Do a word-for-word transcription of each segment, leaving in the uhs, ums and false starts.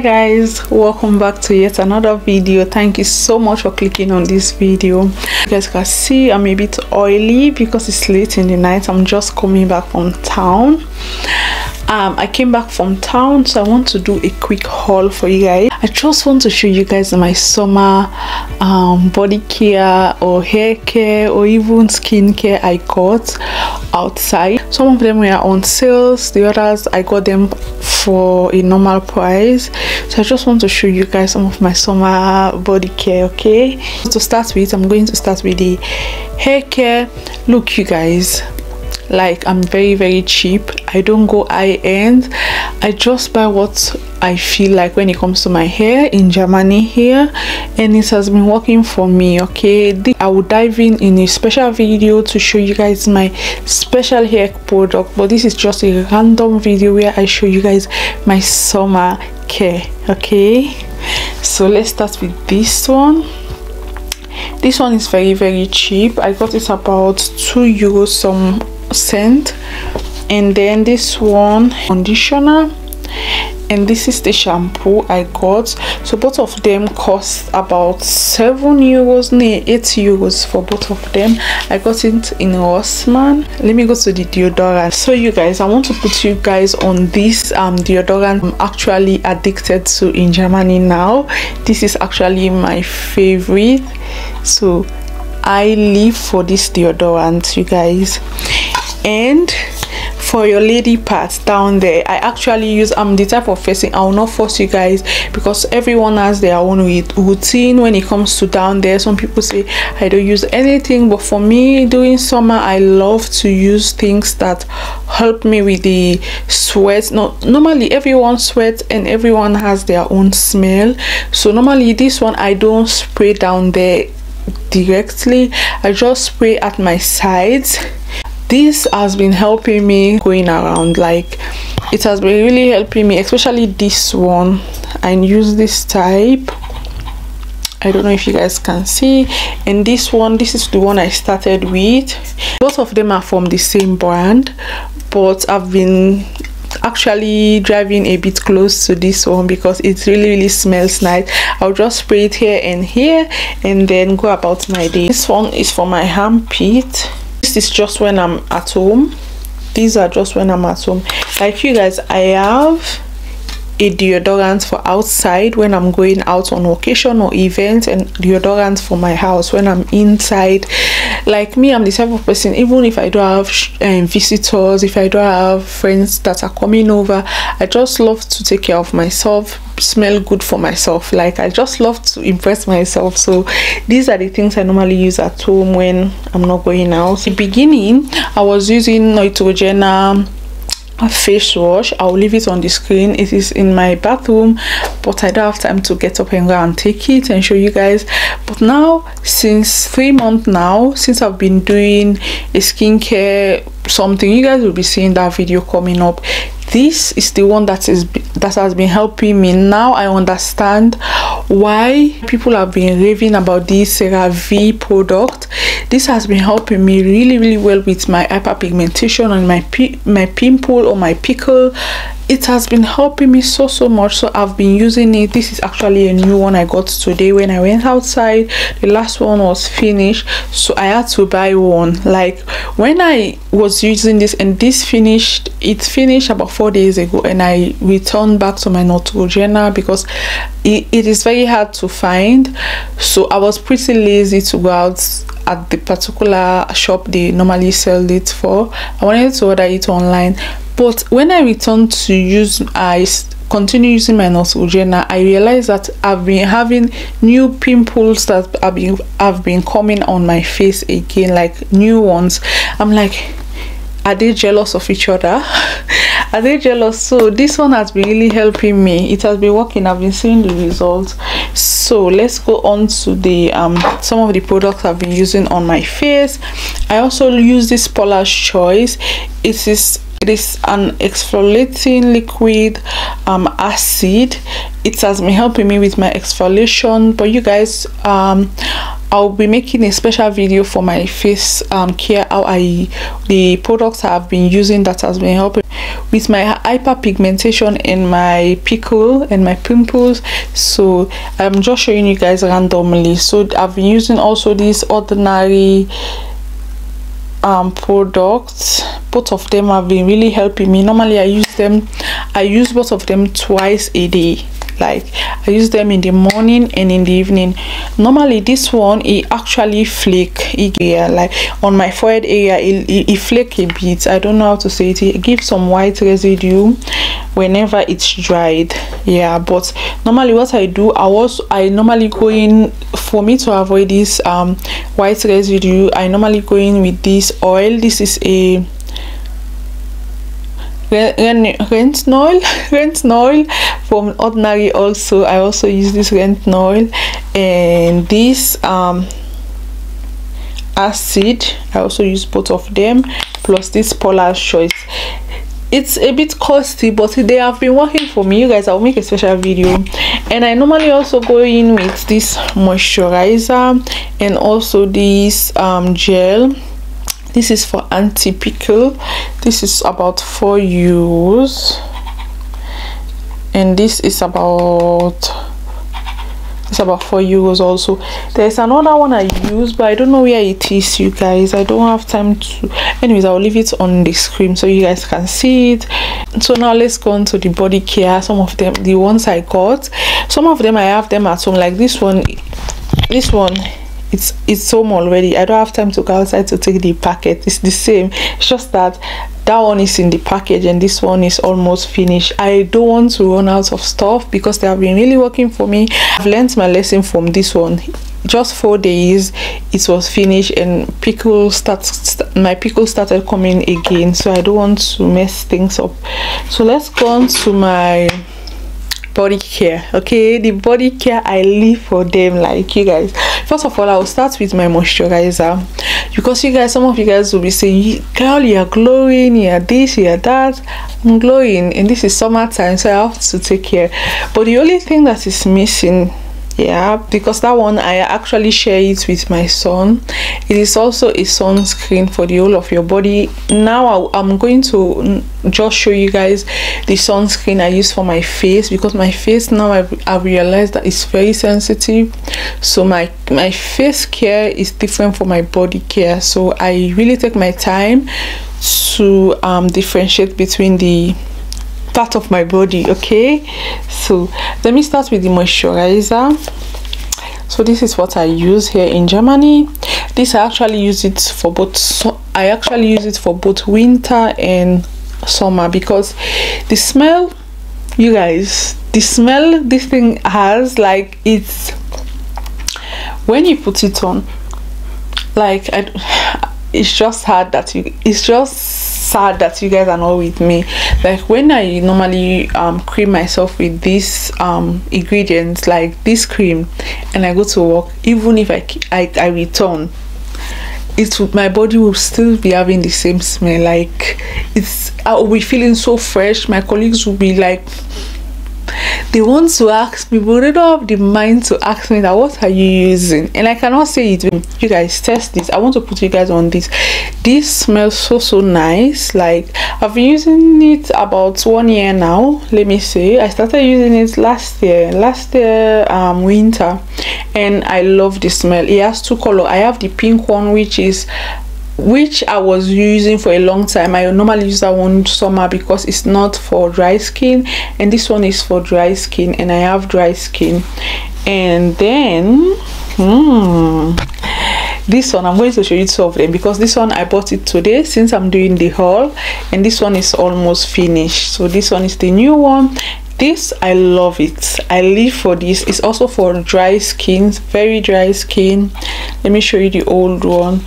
Hi guys, welcome back to yet another video. Thank you so much for clicking on this video. You guys can see I'm a bit oily because it's late in the night. I'm just coming back from town. Um, I came back from town, so I want to do a quick haul for you guys. I just want to show you guys my summer um, body care or hair care or even skincare I got outside. Some of them were on sales, the others I got them for a normal price. So I just want to show you guys some of my summer body care, okay? To start with, I'm going to start with the hair care. Look, you guys. Like, I'm very very cheap. I don't go high end. I just buy what I feel like when it comes to my hair in Germany here, and it has been working for me, okay? I will dive in in a special video to show you guys my special hair product, but this is just a random video where I show you guys my summer care, okay? So let's start with this one. This one is very very cheap. I got it about two euros some scent. And then this one, conditioner, and this is the shampoo I got. So both of them cost about seven euros, nay eight euros for both of them. I got it in Rossmann. Let me go to the deodorant. So you guys, I want to put you guys on this um deodorant I'm actually addicted to in Germany now. This is actually my favorite, so I live for this deodorant, you guys. And for your lady parts down there, I actually use um the type of facing. I will not force you guys because everyone has their own routine when it comes to down there. Some people say I don't use anything, but for me during summer I love to use things that help me with the sweat. No, normally everyone sweats and everyone has their own smell, so normally this one I don't spray down there directly. I just spray at my sides. This has been helping me going around. Like, it has been really helping me, especially this one. I use this type, I don't know if you guys can see. And this one, this is the one I started with. Both of them are from the same brand, but I've been actually driving a bit close to this one because it really really smells nice. I'll just spray it here and here and then go about my day. This one is for my armpit. This is just when I'm at home. These are just when I'm at home. Like, you guys, I have a deodorant for outside when I'm going out on vacation or events, and deodorant for my house when I'm inside. Like me, I'm the type of person, even if I don't have um, visitors, if I don't have friends that are coming over, I just love to take care of myself, smell good for myself. Like, I just love to impress myself. So these are the things I normally use at home when I'm not going out. In the beginning, I was using Neutrogena face wash. I'll leave it on the screen. It is in my bathroom, but I don't have time to get up and go and take it and show you guys. But now, since three months now, since I've been doing a skincare something, you guys will be seeing that video coming up. This is the one that is that has been helping me. Now I understand why people have been raving about this CeraVe product. This has been helping me really really well with my hyperpigmentation and my pi my pimple or my pickle. It has been helping me so so much, so I've been using it. This is actually a new one I got today when I went outside. The last one was finished, so I had to buy one. Like, when I was using this and this finished, it finished about four days ago, and I returned back to my Neutrogena because it, it is very hard to find. So I was pretty lazy to go out at the particular shop they normally sell it for. I wanted to order it online, but when I returned to use I continue using my Neutrogena, I realized that I've been having new pimples that have been have been coming on my face again, like new ones. I'm like, are they jealous of each other? Are they jealous? So this one has been really helping me. It has been working. I've been seeing the results. So let's go on to the um some of the products I've been using on my face. I also use this Paula's Choice. It is It is an exfoliating liquid um, acid. It has been helping me with my exfoliation. But you guys, um, I'll be making a special video for my face um, care, how I the products I've been using that has been helping with my hyperpigmentation and my pickle and my pimples. So I'm just showing you guys randomly. So I've been using also these ordinary um products. Both of them have been really helping me. Normally I use them, I use both of them twice a day. Like I use them in the morning and in the evening. Normally this one, it actually flake yeah, like on my forehead area, it, it, it flake a bit. I don't know how to say it. It gives some white residue whenever it's dried, yeah. But normally what I do, I was I normally go in, for me to avoid this um white residue, I normally go in with this oil. This is a Rentnoil, Rentnoil from Ordinary. Also, I also use this Rentnoil and this um acid. I also use both of them, plus this Polar Choice. It's a bit costly, but they have been working for me, you guys. I'll make a special video. And I normally also go in with this moisturizer and also this um gel. This is for anti-pickle. This is about four euros, and this is about it's about four euros. Also, there's another one I use, but I don't know where it is, you guys. I don't have time to. Anyways, I'll leave it on the screen so you guys can see it. So now let's go on to the body care. Some of them, the ones I got, some of them I have them at home, like this one. This one, it's it's home already. I don't have time to go outside to take the packet. It's the same, it's just that that one is in the package and this one is almost finished. I don't want to run out of stuff because they have been really working for me. I've learned my lesson from this one. Just four days, it was finished, and pickle starts st my pickle started coming again, so I don't want to mess things up. So let's go on to my body care. Okay, the body care, I live for them, like, you guys. First of all, I'll start with my moisturizer, because you guys, some of you guys will be saying, girl, you're glowing, you're this, you're that. I'm glowing, and this is summertime, so I have to take care. But the only thing that is missing, yeah, because that one I actually share it with my son, it is also a sunscreen for the whole of your body. Now I'm going to just show you guys the sunscreen I use for my face, because my face now I've, I've realized that it's very sensitive. So my my face care is different from my body care, so I really take my time to um differentiate between the part of my body. Okay, so let me start with the moisturizer. So this is what I use here in Germany. This I actually use it for both, so I actually use it for both winter and summer, because the smell, you guys, the smell this thing has, like, it's when you put it on, like, I, it's just hard that you it's just sad that you guys are not with me. Like, when I normally um cream myself with this um ingredients, like this cream, and I go to work, even if I I, I return, it would, my body will still be having the same smell. Like, it's I'll be feeling so fresh. My colleagues will be like, they want to ask me, but they don't have the mind to ask me that, what are you using? And I cannot say it. You guys, test this. I want to put you guys on this. This smells so, so nice. Like, I've been using it about one year now. Let me say, I started using it last year, last year um, winter, and I love the smell. It has two colors. I have the pink one, which is which I was using for a long time. I normally use that one summer because it's not for dry skin, and this one is for dry skin, and I have dry skin. And then hmm, this one, I'm going to show you two of them, because this one I bought it today since I'm doing the haul, and this one is almost finished. So this one is the new one. This, I love it. I live for this. It's also for dry skin, very dry skin. Let me show you the old one.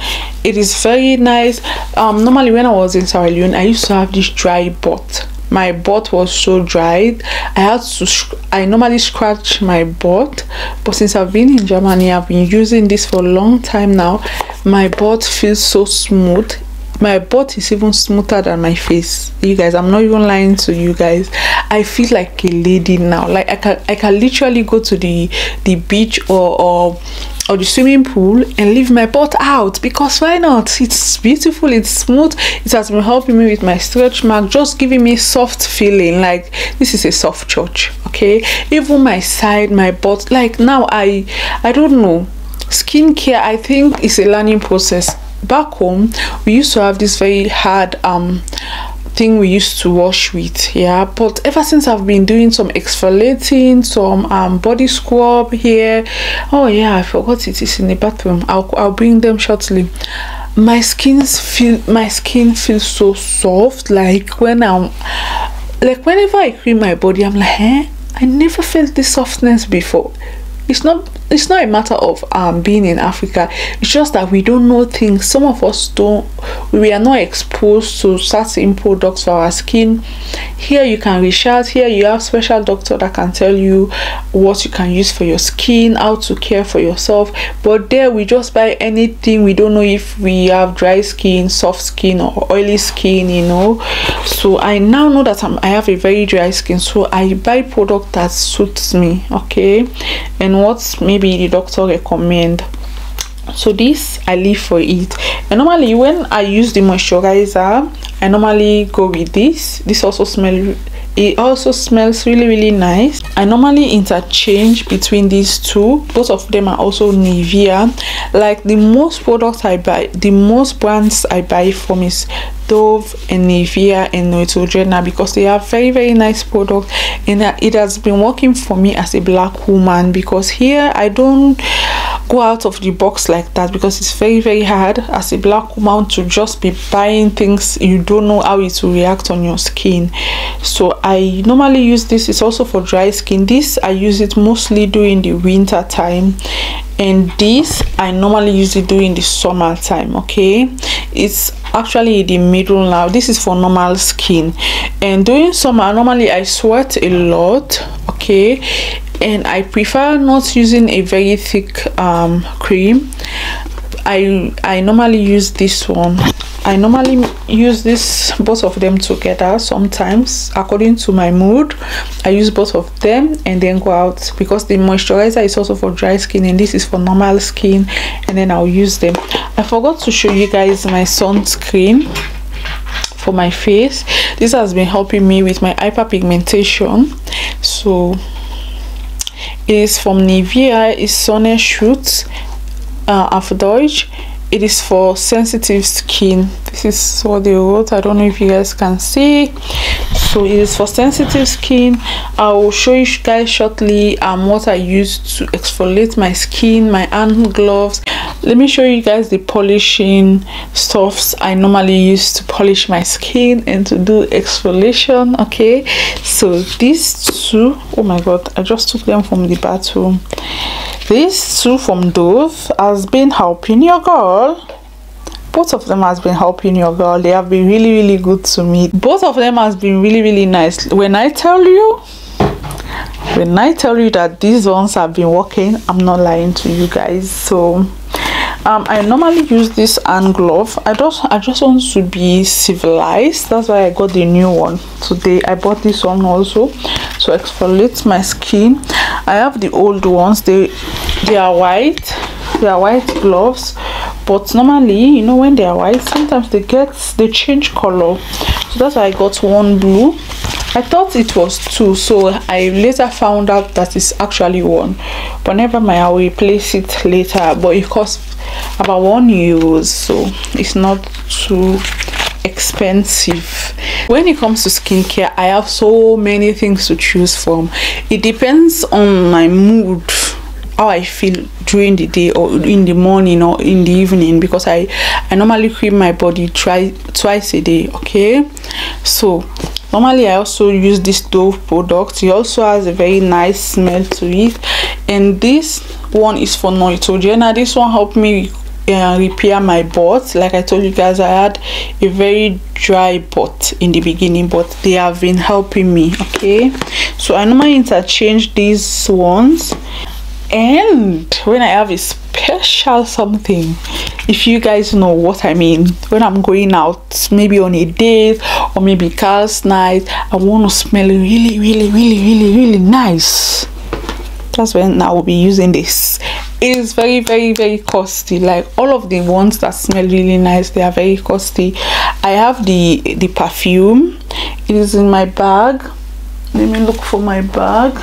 It is very nice. Um normally when I was in Sierra Leone, I used to have this dry butt. My butt was so dried, I had to I normally scratch my butt. But since I've been in Germany, I've been using this for a long time now. My butt feels so smooth. My butt is even smoother than my face, you guys. I'm not even lying to you guys. I feel like a lady now. Like, I can I can literally go to the the beach or or, or the swimming pool and leave my butt out, because why not? It's beautiful, it's smooth, it has been helping me with my stretch mark, just giving me soft feeling, like this is a soft church, okay? Even my side, my butt, like now I I don't know. Skincare, I think, is a learning process. Back home, we used to have this very hard um thing we used to wash with, yeah, but ever since I've been doing some exfoliating, some um body scrub here, oh yeah, I forgot it is in the bathroom, I'll, I'll bring them shortly. My skin's feel my skin feels so soft, like when I'm like whenever I cream my body, I'm like, eh, I never felt this softness before. It's not it's not a matter of um being in Africa, it's just that we don't know things. Some of us don't, we are not exposed to certain products for our skin. Here you can reach out, here you have special doctor that can tell you what you can use for your skin, how to care for yourself, but there we just buy anything. We don't know if we have dry skin, soft skin, or oily skin, you know. So I now know that I'm, I have a very dry skin, so I buy product that suits me, okay, and what maybe the doctor recommend. So this I leave for it, and normally when I use the moisturizer, I normally go with this. This also smells, it also smells really really nice. I normally interchange between these two. Both of them are also Nivea. Like the most products I buy, the most brands I buy from is Dove and Nivea and Neutrogena, because they are very very nice products, and it has been working for me as a black woman, because here I don't go out of the box like that, because it's very very hard as a black woman to just be buying things you don't know how it will react on your skin. So I normally use this. It's also for dry skin. This I use it mostly during the winter time, and this I normally use it during the summer time, okay? It's actually in the middle now. This is for normal skin, and during summer normally I sweat a lot, okay, and I prefer not using a very thick um cream. I I normally use this one. I normally use this, both of them together sometimes, according to my mood. I use both of them and then go out, because the moisturizer is also for dry skin and this is for normal skin, and then I'll use them. I forgot to show you guys my sunscreen for my face. This has been helping me with my hyperpigmentation. So it is from Nivea, it's Sonne Schutz, uh, Afrodeutsch. It is for sensitive skin. This is what they wrote. I don't know if you guys can see. So it is for sensitive skin. I will show you guys shortly um what I use to exfoliate my skin, my hand gloves. Let me show you guys the polishing stuffs I normally use to polish my skin and to do exfoliation, okay? So these two, oh my god, I just took them from the bathroom. These two from Dove has been helping your girl. Both of them has been helping your girl. They have been really really good to me. Both of them has been really really nice. When I tell you, when I tell you that these ones have been working, I'm not lying to you guys. So Um, I normally use this hand glove. I just I just want to be civilized. That's why I got the new one today. I bought this one also to exfoliate my skin. I have the old ones. They they are white. They are white gloves. But normally, you know, when they are white, sometimes they get they change color. So that's why I got one blue. I thought it was two, so I later found out that it's actually one. But never mind, I will replace it later. But it costs about one euro, so it's not too expensive. When it comes to skincare, I have so many things to choose from. It depends on my mood, how I feel during the day or in the morning or in the evening, because I I normally cream my body try twice a day. Okay, so normally I also use this Dove product. It also has a very nice smell to it, and this one is for Neutrogena. This one helped me uh, repair my butt. Like I told you guys, I had a very dry butt in the beginning, but they have been helping me, okay? So I normally interchange these ones, and when I have a special something, if you guys know what I mean, when I'm going out, maybe on a date or maybe girls night, I want to smell really really really really really nice. That's when I will be using this. it is very very very costly. Like all of the ones that smell really nice, they are very costly. I have the the perfume, it is in my bag. Let me look for my bag.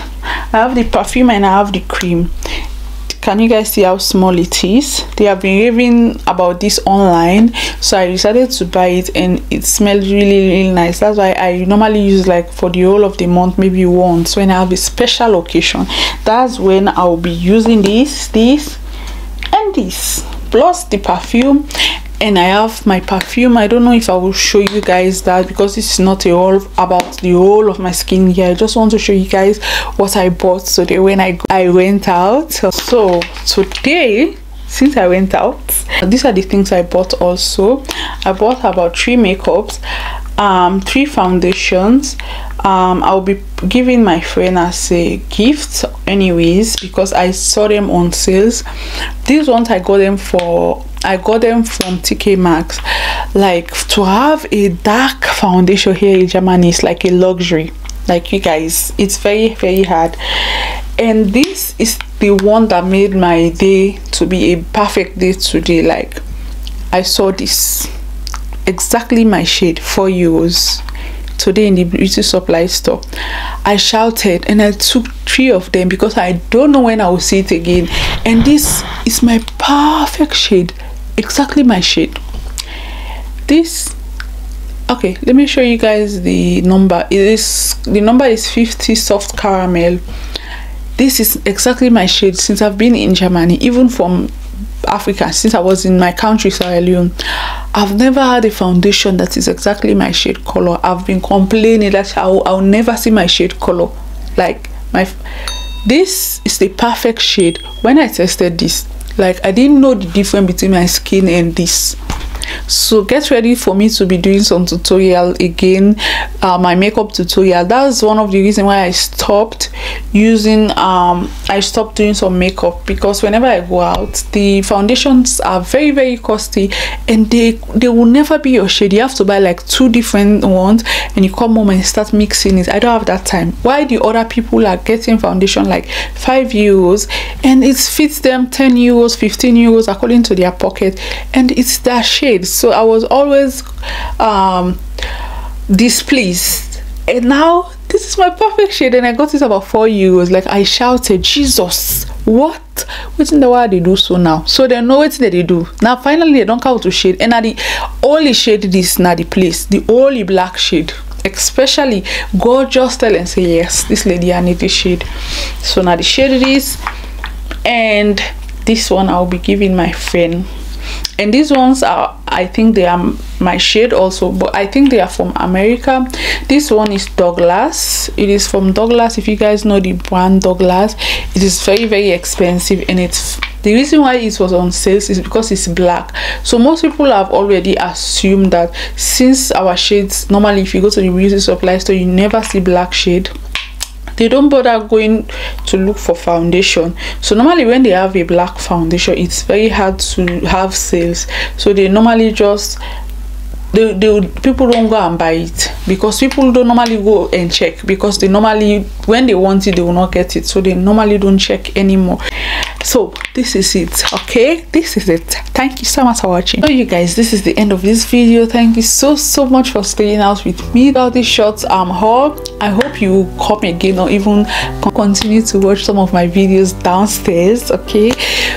I have the perfume and I have the cream. Can you guys see how small it is? They have been raving about this online, so I decided to buy it, and it smells really really nice. That's why I normally use like for the whole of the month, maybe once when I have a special occasion. That's when I'll be using this this and this, plus the perfume. And I have my perfume. I don't know if I will show you guys that, because it's not a all about the whole of my skin here. I just want to show you guys what I bought today when I I went out. So today, since I went out, these are the things I bought. Also, I bought about three makeups, um three foundations. um I'll be giving my friend as a gift anyways, because I saw them on sales. These ones I got them for I got them from T K Maxx. Like, to have a dark foundation here in Germany is like a luxury. Like, you guys, it's very very hard. And this is the one that made my day to be a perfect day today. Like, I saw this, exactly my shade, four euros, today in the beauty supply store. I shouted and I took three of them because I don't know when I will see it again. And this is my perfect shade, exactly my shade. This, okay, let me show you guys the number. It is, the number is fifty soft caramel. This is exactly my shade. Since I've been in Germany, even from Africa, since I was in my country, Sierra Leone, I've never had a foundation that is exactly my shade color. I've been complaining that I'll, I'll never see my shade color. Like, my this is the perfect shade. When I tested this, like, I didn't know the difference between my skin and this. So get ready for me to be doing some tutorial again, uh, my makeup tutorial. That's one of the reasons why I stopped using um I stopped doing some makeup, because whenever I go out, the foundations are very very costly, and they they will never be your shade. You have to buy like two different ones, and you come home and start mixing it. I don't have that time. Why the other people are getting foundation like five euros, and it fits them ten euros, fifteen euros, according to their pocket, and it's that shade. So I was always um displeased, and now this is my perfect shade, and I got it about four euros. Like, I shouted, Jesus, what what in the world they do so now? So they know what that they do now. Finally, they don't count to shade, and now the only shade this now the place, the only black shade, especially gorgeous. Tell and say, yes, this lady, I need this shade. So now the shade this, and this one I'll be giving my friend. And these ones are, I think they are my shade also, but I think they are from America. This one is Douglas. It is from Douglas. If you guys know the brand Douglas, it is very very expensive, and it's the reason why it was on sales is because it's black. So most people have already assumed that since our shades, normally if you go to the beauty supply store, you never see black shade. They don't bother going to look for foundation. So normally when they have a black foundation, it's very hard to have sales. So they normally just they, they people don't go and buy it, because people don't normally go and check, because they normally, when they want it, they will not get it. So they normally don't check anymore. So this is it. Okay, this is it. Thank you so much for watching. So you guys, this is the end of this video. Thank you so so much for staying out with me about this short um haul. I hope you will come again, or even continue to watch some of my videos downstairs, okay?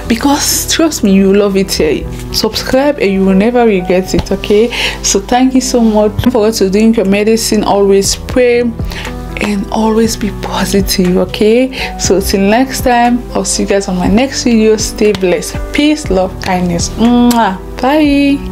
Because trust me, you will love it here. Subscribe and you will never regret it, okay? So thank you so much. Don't forget to drink your medicine, always pray, and always be positive, okay? So till next time, I'll see you guys on my next video. Stay blessed. Peace, love, kindness. Mwah. Bye.